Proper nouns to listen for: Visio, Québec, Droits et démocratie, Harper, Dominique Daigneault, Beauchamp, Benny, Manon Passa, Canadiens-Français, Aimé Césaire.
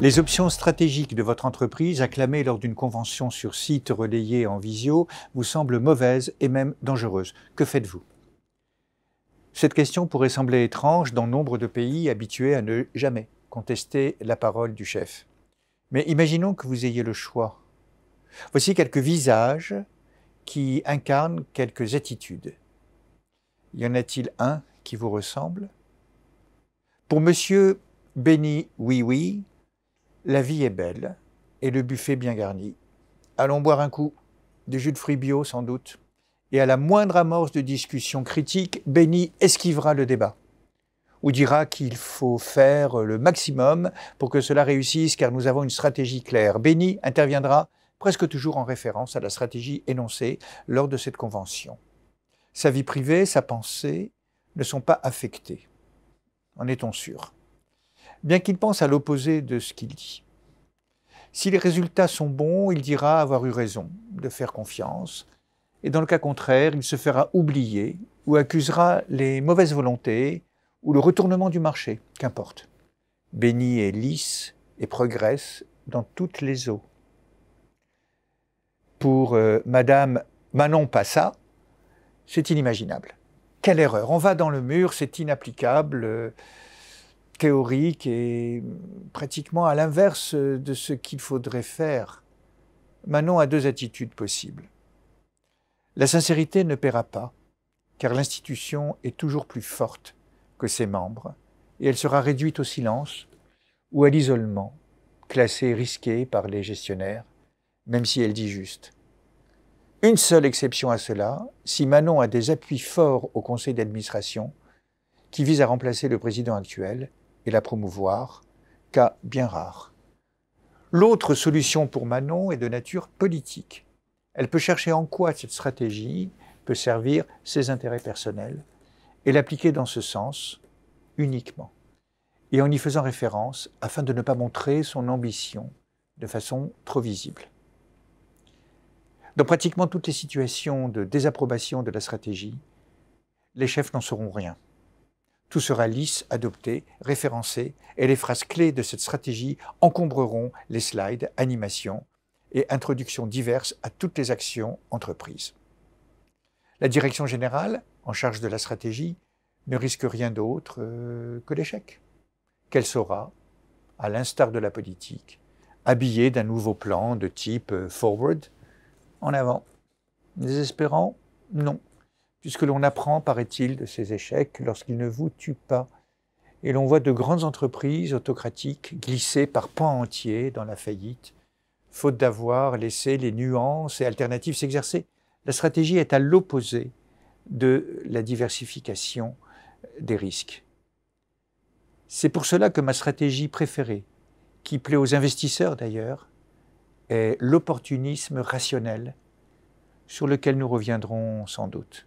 Les options stratégiques de votre entreprise, acclamées lors d'une convention sur site relayée en visio, vous semblent mauvaises et même dangereuses. Que faites-vous? Cette question pourrait sembler étrange dans nombre de pays habitués à ne jamais contester la parole du chef. Mais imaginons que vous ayez le choix. Voici quelques visages qui incarnent quelques attitudes. Y en a-t-il un qui vous ressemble? Pour Monsieur Benny, oui, la vie est belle et le buffet bien garni. Allons boire un coup, du jus de fruits bio sans doute. Et à la moindre amorce de discussion critique, Benny esquivera le débat. Ou dira qu'il faut faire le maximum pour que cela réussisse car nous avons une stratégie claire. Benny interviendra presque toujours en référence à la stratégie énoncée lors de cette convention. Sa vie privée, sa pensée ne sont pas affectées. En est-on sûr? Bien qu'il pense à l'opposé de ce qu'il dit. Si les résultats sont bons, il dira avoir eu raison de faire confiance, et dans le cas contraire, il se fera oublier ou accusera les mauvaises volontés ou le retournement du marché, qu'importe. Benny est lisse et progresse dans toutes les eaux. Pour Madame Manon Passa, c'est inimaginable. Quelle erreur! On va dans le mur, c'est inapplicable, théorique et pratiquement à l'inverse de ce qu'il faudrait faire. Manon a deux attitudes possibles. La sincérité ne paiera pas, car l'institution est toujours plus forte que ses membres, et elle sera réduite au silence ou à l'isolement, classée risquée par les gestionnaires, même si elle dit juste. Une seule exception à cela, si Manon a des appuis forts au conseil d'administration qui vise à remplacer le président actuel et la promouvoir, cas bien rare. L'autre solution pour Manon est de nature politique. Elle peut chercher en quoi cette stratégie peut servir ses intérêts personnels et l'appliquer dans ce sens uniquement, et en y faisant référence afin de ne pas montrer son ambition de façon trop visible. Dans pratiquement toutes les situations de désapprobation de la stratégie, les chefs n'en sauront rien. Tout sera lisse, adopté, référencé, et les phrases clés de cette stratégie encombreront les slides, animations et introductions diverses à toutes les actions entreprises. La direction générale, en charge de la stratégie, ne risque rien d'autre que l'échec, qu'elle saura, à l'instar de la politique, habillée d'un nouveau plan de type « forward », en avant. Désespérant? Non, puisque l'on apprend, paraît-il, de ces échecs lorsqu'ils ne vous tuent pas, et l'on voit de grandes entreprises autocratiques glisser par pans entiers dans la faillite, faute d'avoir laissé les nuances et alternatives s'exercer. La stratégie est à l'opposé de la diversification des risques. C'est pour cela que ma stratégie préférée, qui plaît aux investisseurs d'ailleurs, est l'opportunisme rationnel, sur lequel nous reviendrons sans doute.